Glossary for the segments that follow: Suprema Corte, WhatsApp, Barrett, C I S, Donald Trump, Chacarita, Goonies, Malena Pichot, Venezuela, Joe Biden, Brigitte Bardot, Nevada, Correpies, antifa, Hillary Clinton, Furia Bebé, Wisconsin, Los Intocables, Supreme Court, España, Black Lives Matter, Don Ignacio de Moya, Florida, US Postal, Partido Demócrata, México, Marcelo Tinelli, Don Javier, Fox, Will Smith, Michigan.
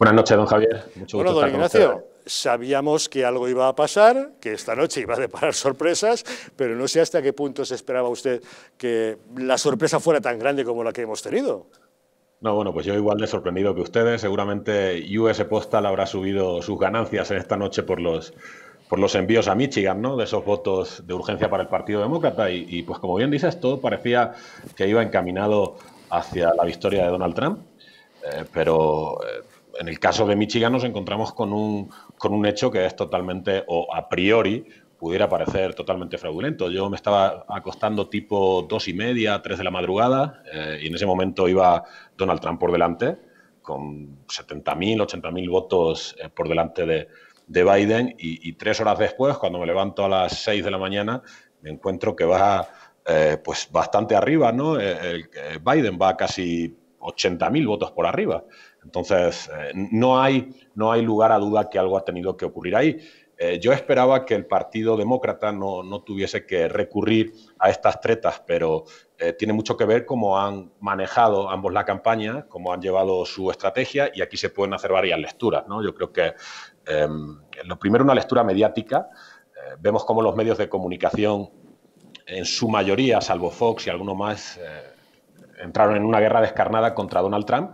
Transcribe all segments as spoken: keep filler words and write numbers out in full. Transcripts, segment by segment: Buenas noches, don Javier. Mucho gusto. Bueno, don Ignacio, sabíamos que algo iba a pasar, que esta noche iba a deparar sorpresas, pero no sé hasta qué punto se esperaba usted que la sorpresa fuera tan grande como la que hemos tenido. No, bueno, pues yo igual de sorprendido que ustedes. Seguramente U S Postal habrá subido sus ganancias en esta noche por los, por los envíos a Michigan, ¿no?, de esos votos de urgencia para el Partido Demócrata. Y, y pues como bien dices, todo parecía que iba encaminado hacia la victoria de Donald Trump, eh, pero eh, en el caso de Michigan nos encontramos con un, con un hecho que es totalmente, o a priori, pudiera parecer totalmente fraudulento. Yo me estaba acostando tipo dos y media, tres de la madrugada, eh, y en ese momento iba Donald Trump por delante, con setenta mil, ochenta mil votos eh, por delante de, de Biden, y, y tres horas después, cuando me levanto a las seis de la mañana, me encuentro que va eh, pues bastante arriba, ¿no? Eh, eh, Biden va a casi ochenta mil votos por arriba. Entonces, eh, no hay, no hay lugar a duda que algo ha tenido que ocurrir ahí. Eh, yo esperaba que el Partido Demócrata no, no tuviese que recurrir a estas tretas, pero eh, tiene mucho que ver cómo han manejado ambos la campaña, cómo han llevado su estrategia, y aquí se pueden hacer varias lecturas, ¿no? Yo creo que eh, lo primero, una lectura mediática. Eh, vemos cómo los medios de comunicación, en su mayoría, salvo Fox y alguno más, eh, entraron en una guerra descarnada contra Donald Trump,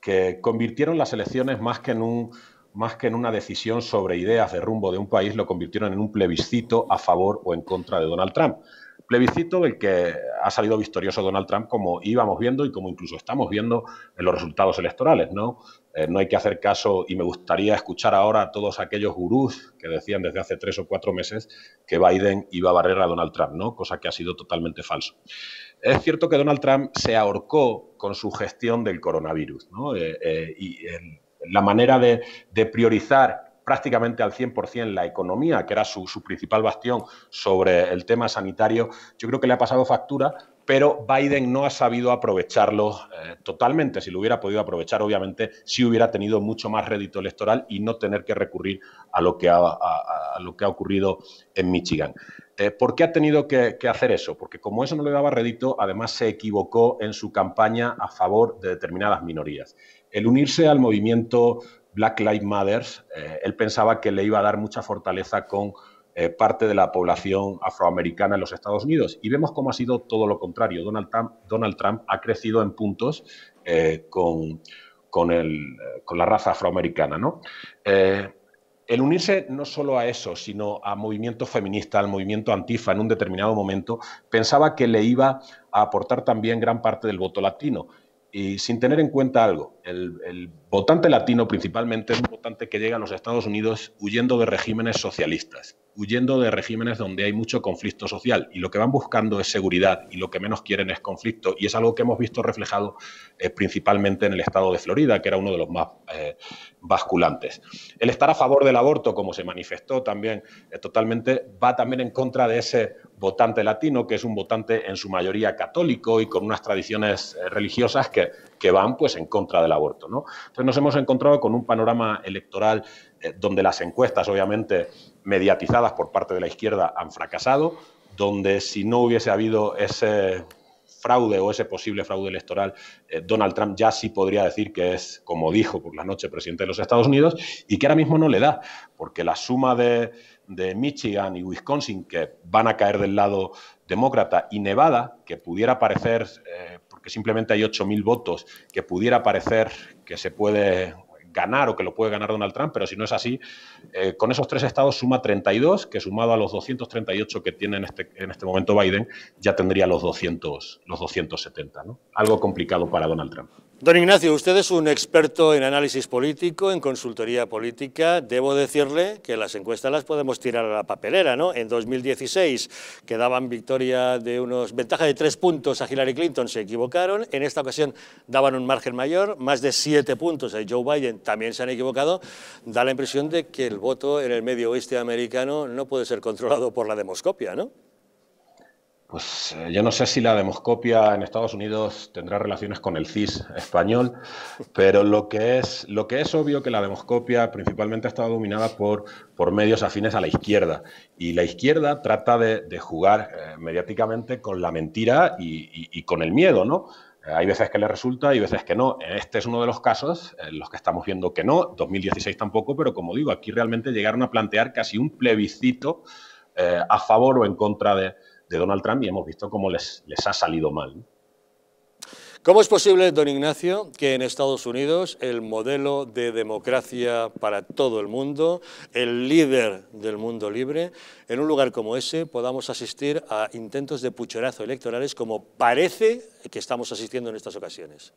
que convirtieron las elecciones más que en un... más que en una decisión sobre ideas de rumbo de un país, lo convirtieron en un plebiscito a favor o en contra de Donald Trump. Plebiscito del que ha salido victorioso Donald Trump, como íbamos viendo y como incluso estamos viendo en los resultados electorales, ¿no? Eh, no hay que hacer caso, y me gustaría escuchar ahora a todos aquellos gurús que decían desde hace tres o cuatro meses que Biden iba a barrer a Donald Trump, ¿no? Cosa que ha sido totalmente falso. Es cierto que Donald Trump se ahorcó con su gestión del coronavirus, ¿no? Eh, eh, y el, La manera de, de priorizar prácticamente al cien por cien la economía, que era su, su principal bastión sobre el tema sanitario, yo creo que le ha pasado factura, pero Biden no ha sabido aprovecharlo eh, totalmente. Si lo hubiera podido aprovechar, obviamente, sí hubiera tenido mucho más rédito electoral y no tener que recurrir a lo que ha, a, a lo que ha ocurrido en Michigan. Eh, ¿Por qué ha tenido que, que hacer eso? Porque como eso no le daba rédito, además se equivocó en su campaña a favor de determinadas minorías. El unirse al movimiento Black Lives Matter, eh, él pensaba que le iba a dar mucha fortaleza con eh, parte de la población afroamericana en los Estados Unidos. Y vemos cómo ha sido todo lo contrario. Donald Trump, Donald Trump ha crecido en puntos eh, con, con, el, con la raza afroamericana, ¿no? Eh, El unirse no solo a eso, sino a movimientos feministas, al movimiento antifa en un determinado momento, pensaba que le iba a aportar también gran parte del voto latino. Y sin tener en cuenta algo, el, el votante latino principalmente es un votante que llega a los Estados Unidos huyendo de regímenes socialistas, huyendo de regímenes donde hay mucho conflicto social, y lo que van buscando es seguridad y lo que menos quieren es conflicto, y es algo que hemos visto reflejado eh, principalmente en el estado de Florida, que era uno de los más eh, basculantes. El estar a favor del aborto, como se manifestó también eh, totalmente, va también en contra de ese votante latino, que es un votante en su mayoría católico y con unas tradiciones religiosas que, que van pues en contra del aborto, ¿no? Entonces nos hemos encontrado con un panorama electoral eh, donde las encuestas, obviamente mediatizadas por parte de la izquierda, han fracasado, donde si no hubiese habido ese fraude o ese posible fraude electoral, eh, Donald Trump ya sí podría decir que es, como dijo por la noche, presidente de los Estados Unidos, y que ahora mismo no le da, porque la suma de, de Michigan y Wisconsin, que van a caer del lado demócrata, y Nevada, que pudiera parecer, eh, porque simplemente hay ocho mil votos, que pudiera parecer que se puede ganar o que lo puede ganar Donald Trump, pero si no es así, eh, con esos tres estados suma treinta y dos, que sumado a los doscientos treinta y ocho que tiene en este, en este momento Biden, ya tendría los doscientos, los doscientos setenta, ¿no? Algo complicado para Donald Trump. Don Ignacio, usted es un experto en análisis político, en consultoría política. Debo decirle que las encuestas las podemos tirar a la papelera, ¿no? En dos mil dieciséis daban victoria de unos, ventaja de tres puntos a Hillary Clinton, se equivocaron. En esta ocasión daban un margen mayor, más de siete puntos a Joe Biden, también se han equivocado. Da la impresión de que el voto en el medio oeste americano no puede ser controlado por la demoscopia, ¿no? Pues eh, yo no sé si la demoscopia en Estados Unidos tendrá relaciones con el C I S español, pero lo que es, lo que es obvio que la demoscopia principalmente ha estado dominada por, por medios afines a la izquierda. Y la izquierda trata de, de jugar eh, mediáticamente con la mentira y, y, y con el miedo, ¿no? Hay veces que le resulta y veces que no. Este es uno de los casos en los que estamos viendo que no. dos mil dieciséis tampoco, pero como digo, aquí realmente llegaron a plantear casi un plebiscito eh, a favor o en contra de, de Donald Trump, y hemos visto cómo les, les ha salido mal. ¿Cómo es posible, don Ignacio, que en Estados Unidos el modelo de democracia para todo el mundo, el líder del mundo libre, en un lugar como ese podamos asistir a intentos de puchorazo electorales como parece que estamos asistiendo en estas ocasiones?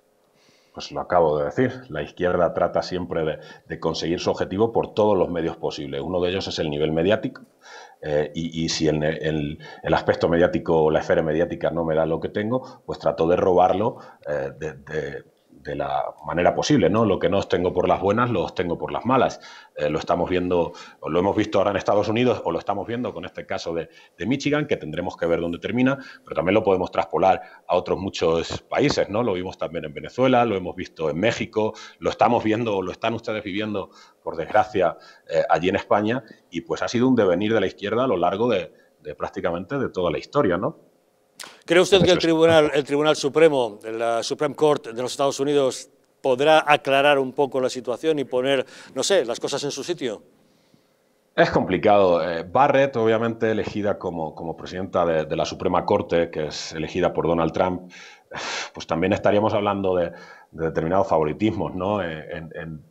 Pues lo acabo de decir, la izquierda trata siempre de, de conseguir su objetivo por todos los medios posibles. Uno de ellos es el nivel mediático. Eh, y, y si el, el, el aspecto mediático o la esfera mediática no me da lo que tengo, pues trato de robarlo eh, de, de, de la manera posible, ¿no? Lo que no obtengo por las buenas, lo obtengo por las malas. Eh, lo estamos viendo, o lo hemos visto ahora en Estados Unidos, o lo estamos viendo con este caso de, de Michigan, que tendremos que ver dónde termina, pero también lo podemos traspolar a otros muchos países, ¿no? Lo vimos también en Venezuela, lo hemos visto en México, lo estamos viendo, o lo están ustedes viviendo, por desgracia, eh, allí en España, y pues ha sido un devenir de la izquierda a lo largo de, de prácticamente de toda la historia, ¿no? ¿Cree usted que el Tribunal, el Tribunal Supremo, la Supreme Court de los Estados Unidos, podrá aclarar un poco la situación y poner, no sé, las cosas en su sitio? Es complicado. Barrett, obviamente elegida como, como presidenta de, de la Suprema Corte, que es elegida por Donald Trump, pues también estaríamos hablando de, de determinados favoritismos, ¿no? En, en,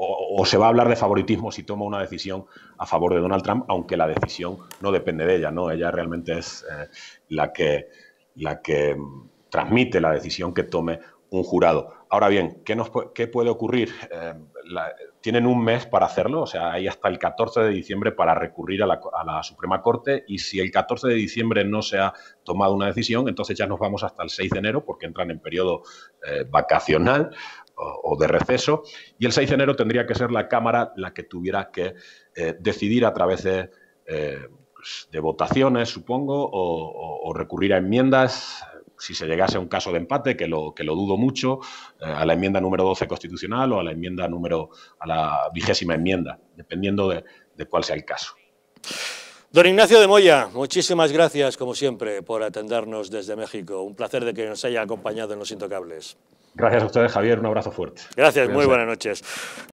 O, o se va a hablar de favoritismo si toma una decisión a favor de Donald Trump, aunque la decisión no depende de ella, ¿no? Ella realmente es eh, la que, la que transmite la decisión que tome un jurado. Ahora bien, ¿qué, nos, qué puede ocurrir? Eh, la, tienen un mes para hacerlo, o sea, hay hasta el catorce de diciembre para recurrir a la, a la Suprema Corte, y si el catorce de diciembre no se ha tomado una decisión, entonces ya nos vamos hasta el seis de enero, porque entran en periodo eh, vacacional o de receso, y el seis de enero tendría que ser la Cámara la que tuviera que eh, decidir a través de, eh, de votaciones, supongo, o, o, o recurrir a enmiendas, si se llegase a un caso de empate, que lo, que lo dudo mucho, eh, a la enmienda número doce constitucional o a la enmienda número, a la vigésima enmienda, dependiendo de, de cuál sea el caso. Don Ignacio de Moya, muchísimas gracias, como siempre, por atendernos desde México. Un placer de que nos haya acompañado en Los Intocables. Gracias a ustedes, Javier. Un abrazo fuerte. Gracias, muy buenas noches.